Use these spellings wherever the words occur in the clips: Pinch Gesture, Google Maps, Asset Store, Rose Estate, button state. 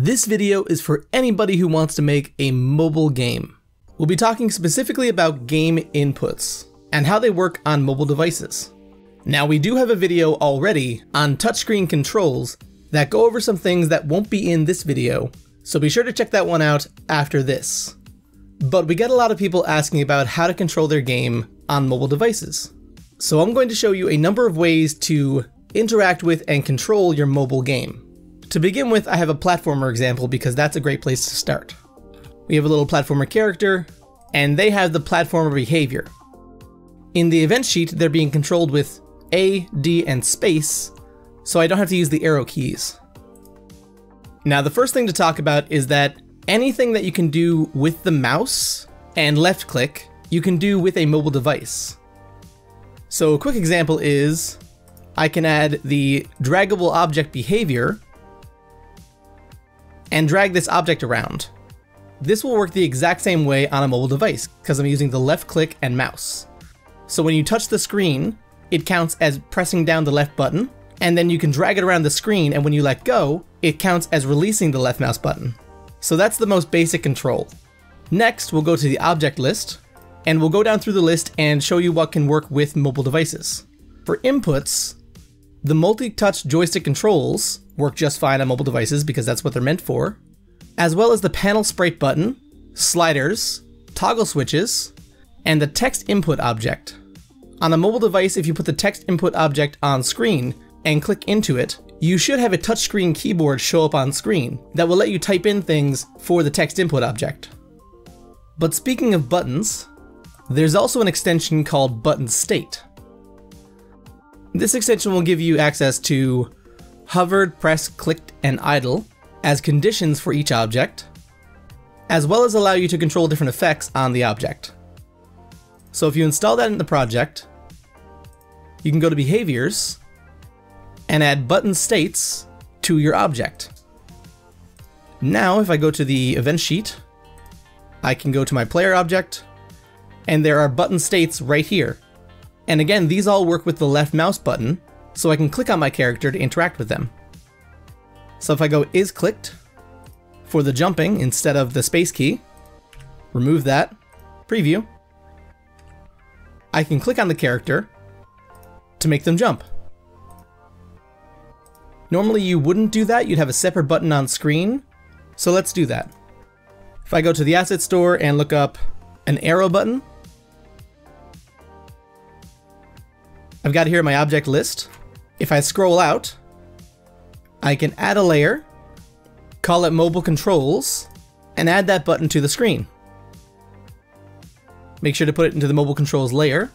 This video is for anybody who wants to make a mobile game. We'll be talking specifically about game inputs and how they work on mobile devices. Now, we do have a video already on touchscreen controls that go over some things that won't be in this video, so be sure to check that one out after this. But we get a lot of people asking about how to control their game on mobile devices. So I'm going to show you a number of ways to interact with and control your mobile game. To begin with, I have a platformer example because that's a great place to start. We have a little platformer character, and they have the platformer behavior. In the event sheet, they're being controlled with A, D, and space, so I don't have to use the arrow keys. Now, the first thing to talk about is that anything that you can do with the mouse and left click, you can do with a mobile device. So a quick example is, I can add the draggable object behavior and drag this object around. This will work the exact same way on a mobile device because I'm using the left click and mouse. So when you touch the screen, it counts as pressing down the left button, and then you can drag it around the screen, and when you let go, it counts as releasing the left mouse button. So that's the most basic control. Next, we'll go to the object list, and we'll go down through the list and show you what can work with mobile devices. For inputs, the multi-touch joystick controls work just fine on mobile devices because that's what they're meant for, as well as the panel sprite button, sliders, toggle switches, and the text input object. On a mobile device, if you put the text input object on screen and click into it, you should have a touchscreen keyboard show up on screen that will let you type in things for the text input object. But speaking of buttons, there's also an extension called button state. This extension will give you access to hovered, pressed, clicked, and idle as conditions for each object, as well as allow you to control different effects on the object. So if you install that in the project, you can go to behaviors and add button states to your object. Now, if I go to the event sheet, I can go to my player object, and there are button states right here. And again, these all work with the left mouse button, so I can click on my character to interact with them. So if I go is clicked for the jumping instead of the space key, remove that, preview, I can click on the character to make them jump. Normally you wouldn't do that, you'd have a separate button on screen, so let's do that. If I go to the asset store and look up an arrow button, I've got here my object list. If I scroll out, I can add a layer, call it mobile controls, and add that button to the screen. Make sure to put it into the mobile controls layer,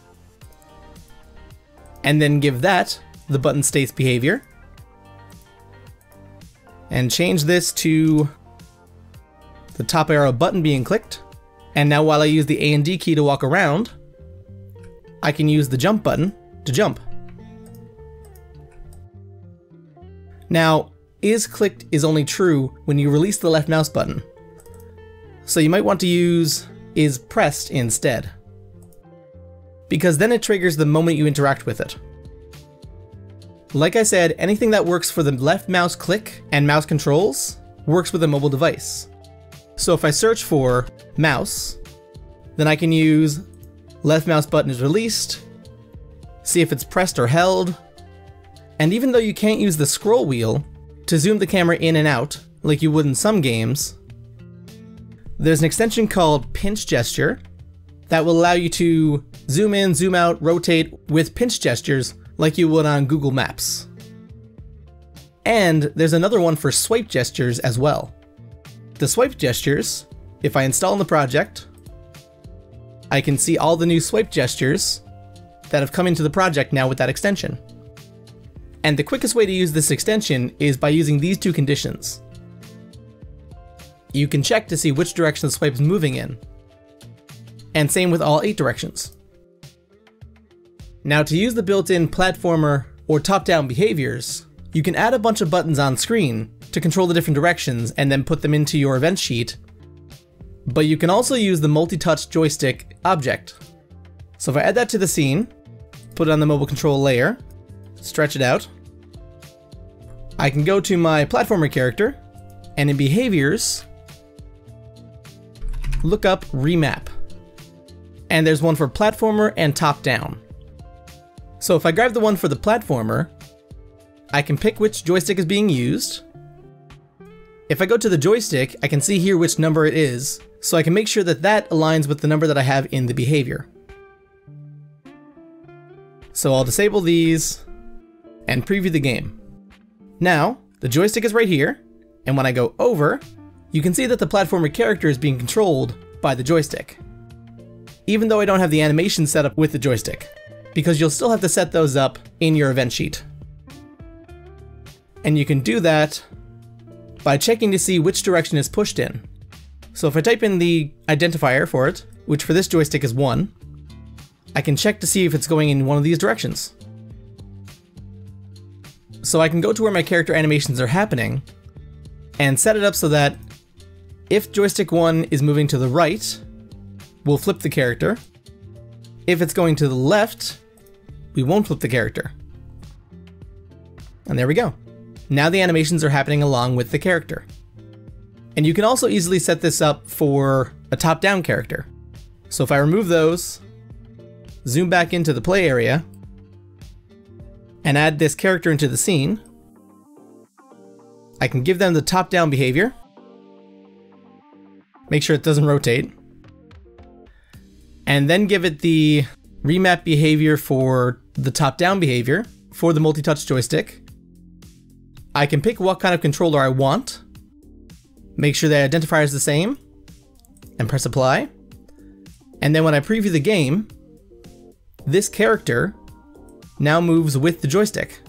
and then give that the button states behavior, and change this to the top arrow button being clicked. And now while I use the A and D key to walk around, I can use the jump button to jump. Now, is clicked is only true when you release the left mouse button. So you might want to use is pressed instead, because then it triggers the moment you interact with it. Like I said, anything that works for the left mouse click and mouse controls works with a mobile device. So if I search for mouse, then I can use left mouse button is released, see if it's pressed or held, and even though you can't use the scroll wheel to zoom the camera in and out like you would in some games, there's an extension called Pinch Gesture that will allow you to zoom in, zoom out, rotate with pinch gestures like you would on Google Maps. And there's another one for swipe gestures as well. The swipe gestures, if I install in the project, I can see all the new swipe gestures that have come into the project now with that extension. And the quickest way to use this extension is by using these two conditions. You can check to see which direction the swipe is moving in, and same with all 8 directions. Now, to use the built-in platformer or top-down behaviors, you can add a bunch of buttons on screen to control the different directions and then put them into your event sheet, but you can also use the multi-touch joystick object. So if I add that to the scene, put it on the mobile control layer, stretch it out, I can go to my platformer character, And in behaviors, look up remap. And there's one for platformer and top down. So if I grab the one for the platformer, I can pick which joystick is being used. If I go to the joystick, I can see here which number it is, so I can make sure that that aligns with the number that I have in the behavior. So I'll disable these and preview the game. Now, the joystick is right here, and when I go over, you can see that the platformer character is being controlled by the joystick, even though I don't have the animation set up with the joystick, because you'll still have to set those up in your event sheet. And you can do that by checking to see which direction is pushed in. So if I type in the identifier for it, which for this joystick is 1, I can check to see if it's going in one of these directions. So I can go to where my character animations are happening and set it up so that if joystick 1 is moving to the right, we'll flip the character. If it's going to the left, we won't flip the character. And there we go. Now the animations are happening along with the character. And you can also easily set this up for a top-down character. So if I remove those, zoom back into the play area, and add this character into the scene, I can give them the top-down behavior. Make sure it doesn't rotate. And then give it the remap behavior for the top-down behavior for the multi-touch joystick. I can pick what kind of controller I want, make sure the identifier is the same, and press apply. And then when I preview the game, this character now moves with the joystick.